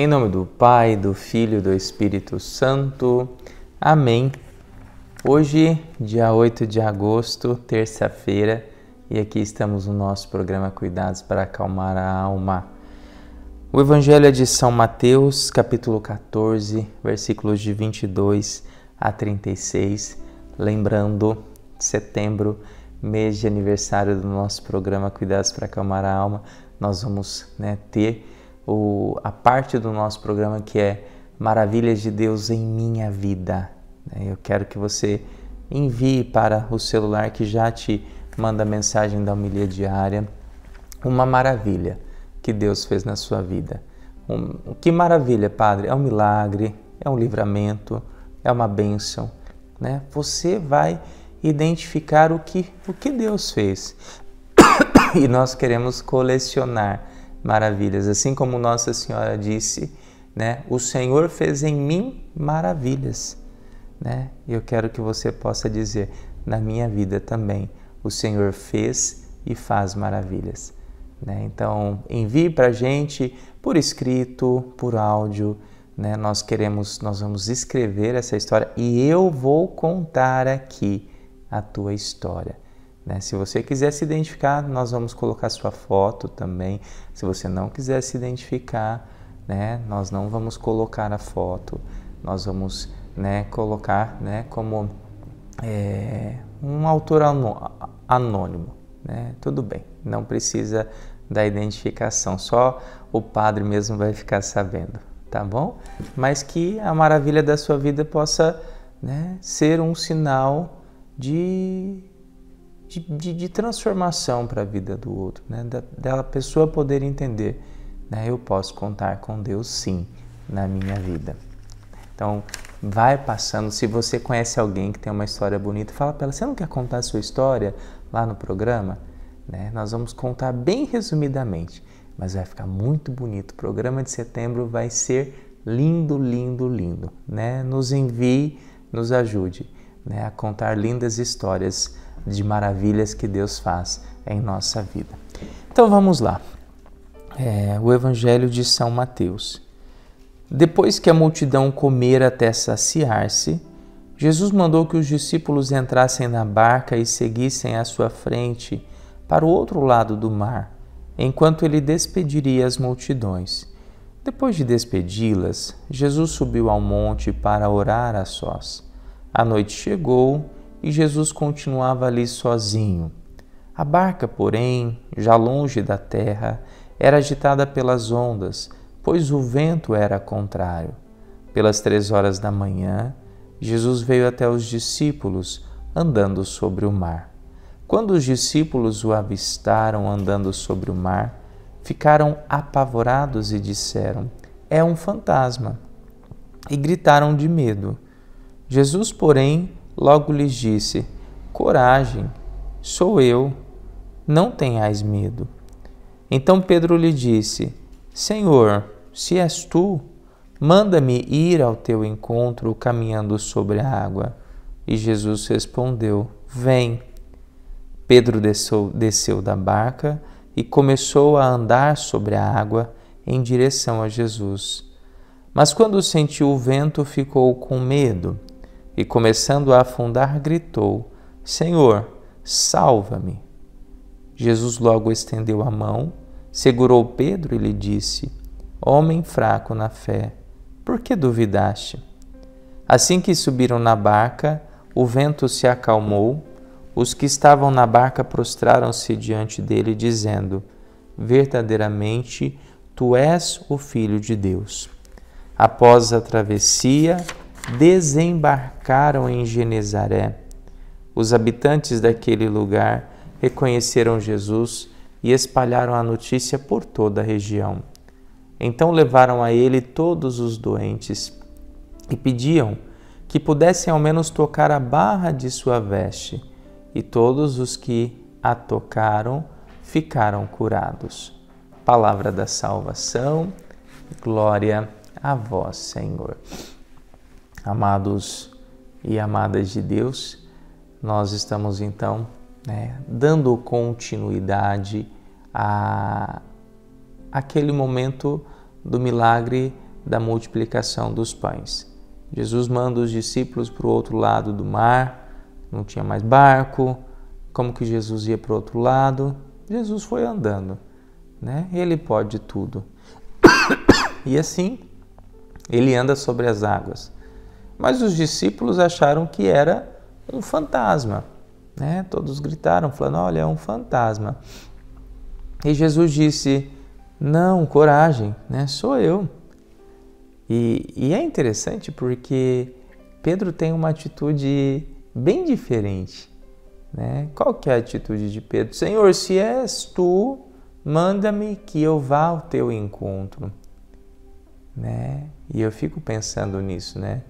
Em nome do Pai, do Filho e do Espírito Santo. Amém. Hoje, dia 8 de agosto, terça-feira, e aqui estamos no nosso programa Cuidados para Acalmar a Alma. O Evangelho é de São Mateus, capítulo 14, versículos de 22 a 36. Lembrando, setembro, mês de aniversário do nosso programa Cuidados para Acalmar a Alma, nós vamos ter a parte do nosso programa que é Maravilhas de Deus em Minha Vida. Eu quero que você envie para o celular que já te manda a mensagem da Homilia Diária, uma maravilha que Deus fez na sua vida. Que maravilha, Padre! É um milagre, é um livramento, é uma bênção. Você vai identificar o que Deus fez. E nós queremos colecionar maravilhas. Assim como Nossa Senhora disse, o Senhor fez em mim maravilhas. E eu quero que você possa dizer, na minha vida também, o Senhor fez e faz maravilhas. Então, envie para a gente por escrito, por áudio. Nós vamos escrever essa história e eu vou contar aqui a tua história. Se você quiser se identificar, nós vamos colocar sua foto também. Se você não quiser se identificar, nós não vamos colocar a foto. Nós vamos colocar como um autor anônimo. Tudo bem, não precisa da identificação, só o padre mesmo vai ficar sabendo. Tá bom? Mas que a maravilha da sua vida possa ser um sinal de transformação para a vida do outro, da pessoa poder entender, eu posso contar com Deus sim na minha vida. Então, vai passando. Se você conhece alguém que tem uma história bonita, fala para ela, você não quer contar a sua história lá no programa? Nós vamos contar bem resumidamente. Mas vai ficar muito bonito. O programa de setembro vai ser lindo, lindo, lindo. Nos envie, nos ajude a contar lindas histórias de maravilhas que Deus faz em nossa vida. Então vamos lá. O Evangelho de São Mateus. Depois que a multidão comera até saciar-se, Jesus mandou que os discípulos entrassem na barca e seguissem à sua frente para o outro lado do mar, enquanto ele despediria as multidões. Depois de despedi-las, Jesus subiu ao monte para orar a sós. A noite chegou e Jesus continuava ali sozinho. A barca, porém, já longe da terra, era agitada pelas ondas, pois o vento era contrário. Pelas 3 horas da manhã, Jesus veio até os discípulos, andando sobre o mar. Quando os discípulos o avistaram andando sobre o mar, ficaram apavorados e disseram, é um fantasma, e gritaram de medo. Jesus, porém, logo lhes disse, coragem, sou eu, não tenhais medo. Então Pedro lhe disse, Senhor, se és tu, manda-me ir ao teu encontro caminhando sobre a água. E Jesus respondeu, vem. Pedro desceu da barca e começou a andar sobre a água em direção a Jesus. Mas quando sentiu o vento, ficou com medo e, começando a afundar, gritou, Senhor, salva-me! Jesus logo estendeu a mão, segurou Pedro e lhe disse, homem fraco na fé, por que duvidaste? Assim que subiram na barca, o vento se acalmou. Os que estavam na barca prostraram-se diante dele, dizendo, verdadeiramente, tu és o Filho de Deus. Após a travessia, desembarcaram em Genezaré. Os habitantes daquele lugar reconheceram Jesus e espalharam a notícia por toda a região. Então levaram a ele todos os doentes e pediam que pudessem ao menos tocar a barra de sua veste. E todos os que a tocaram ficaram curados. Palavra da salvação, glória a vós, Senhor. Amados e amadas de Deus, nós estamos então dando continuidade àquele momento do milagre da multiplicação dos pães. Jesus manda os discípulos para o outro lado do mar, não tinha mais barco. Como que Jesus ia para o outro lado? Jesus foi andando, né? Ele pode tudo. E assim, ele anda sobre as águas. Mas os discípulos acharam que era um fantasma, né? Todos gritaram, falando, olha, é um fantasma. E Jesus disse, não, coragem, né? Sou eu. E é interessante porque Pedro tem uma atitude bem diferente, né? Qual que é a atitude de Pedro? Senhor, se és tu, manda-me que eu vá ao teu encontro, né? E eu fico pensando nisso, né?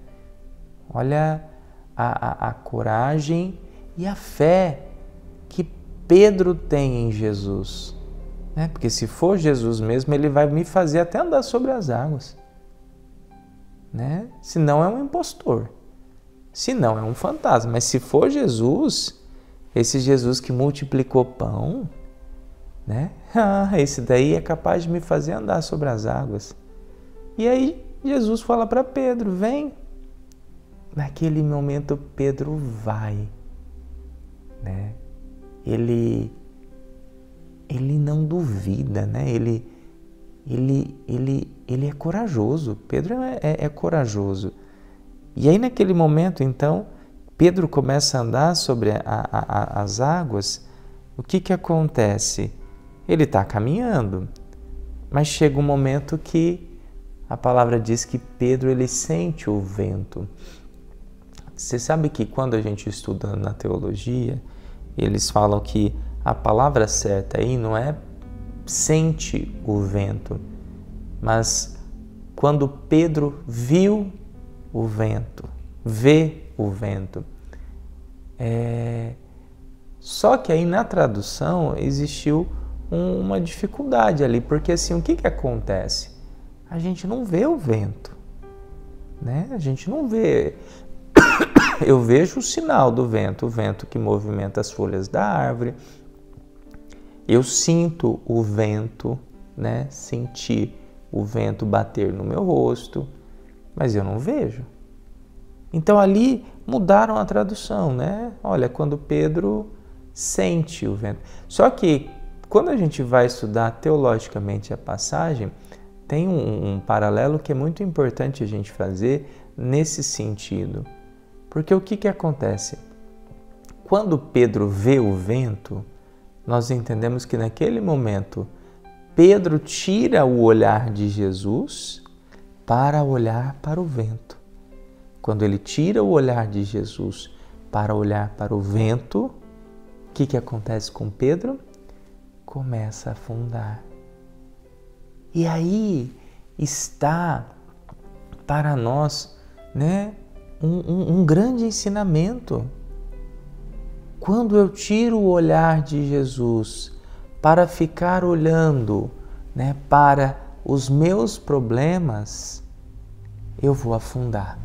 Olha a coragem e a fé que Pedro tem em Jesus, né? Porque se for Jesus mesmo, ele vai me fazer até andar sobre as águas, né? Se não é um impostor, se não é um fantasma, mas se for Jesus, esse Jesus que multiplicou pão, né? Ah, esse daí é capaz de me fazer andar sobre as águas. E aí Jesus fala para Pedro, vem. Naquele momento Pedro vai, né? Ele não duvida, né? Ele é corajoso. Pedro é corajoso. E aí naquele momento, então, Pedro começa a andar sobre as águas. O que acontece? Ele está caminhando, mas chega um momento que a palavra diz que Pedro, ele sente o vento. Você sabe que quando a gente estuda na teologia, eles falam que a palavra certa aí não é sente o vento, mas quando Pedro viu o vento, vê o vento. Só que aí na tradução existiu uma dificuldade ali, porque assim, o que acontece? A gente não vê o vento, né? A gente não vê... Eu vejo o sinal do vento, o vento que movimenta as folhas da árvore. Eu sinto o vento, né? Sentir o vento bater no meu rosto, mas eu não vejo. Então ali mudaram a tradução, né? Olha, quando Pedro sente o vento. Só que quando a gente vai estudar teologicamente a passagem, tem um paralelo que é muito importante a gente fazer nesse sentido. Porque o que acontece? Quando Pedro vê o vento, nós entendemos que naquele momento Pedro tira o olhar de Jesus para olhar para o vento. Quando ele tira o olhar de Jesus para olhar para o vento, o que acontece com Pedro? Começa a afundar. E aí está para nós, né? Um grande ensinamento. Quando eu tiro o olhar de Jesus para ficar olhando, né, para os meus problemas, eu vou afundar.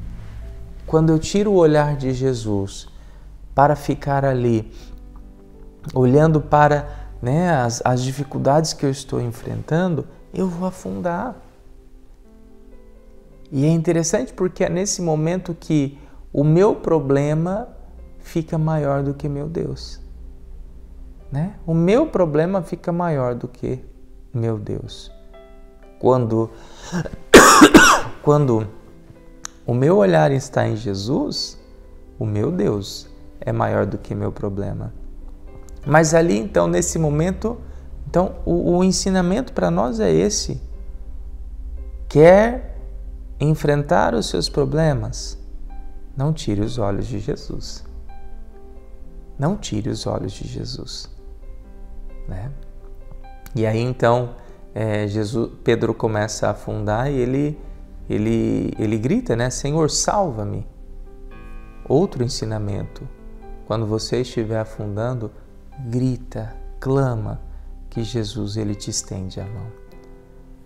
Quando eu tiro o olhar de Jesus para ficar ali, olhando para, né, as dificuldades que eu estou enfrentando, eu vou afundar. E é interessante porque é nesse momento que o meu problema fica maior do que meu Deus, né? O meu problema fica maior do que meu Deus. Quando o meu olhar está em Jesus, o meu Deus é maior do que meu problema. Mas ali, então, nesse momento, então, o ensinamento para nós é esse. Quer enfrentar os seus problemas, não tire os olhos de Jesus. Não tire os olhos de Jesus, né? E aí então Pedro começa a afundar e ele grita, né? Senhor, salva-me. Outro ensinamento: quando você estiver afundando, grita, clama, que Jesus, ele te estende a mão.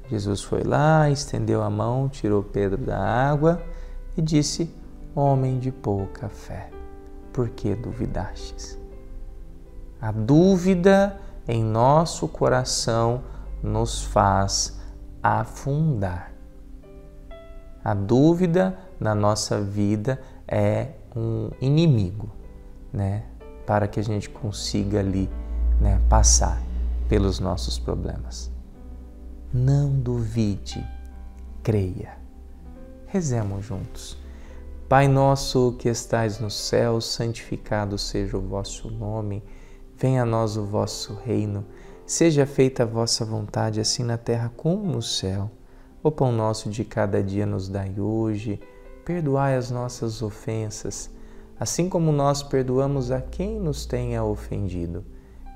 Jesus foi lá, estendeu a mão, tirou Pedro da água e disse, homem de pouca fé, por que duvidastes? A dúvida em nosso coração nos faz afundar. A dúvida na nossa vida é um inimigo, né? Para que a gente consiga ali, né, passar pelos nossos problemas. Não duvide, creia. Rezemos juntos. Pai nosso que estais no céu, santificado seja o vosso nome. Venha a nós o vosso reino. Seja feita a vossa vontade, assim na terra como no céu. O pão nosso de cada dia nos dai hoje. Perdoai as nossas ofensas, assim como nós perdoamos a quem nos tenha ofendido.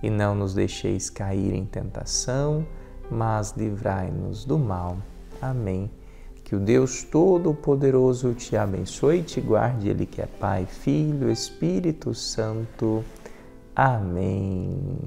E não nos deixeis cair em tentação, mas livrai-nos do mal. Amém. Que o Deus Todo-Poderoso te abençoe e te guarde, Ele que é Pai, Filho, Espírito Santo. Amém.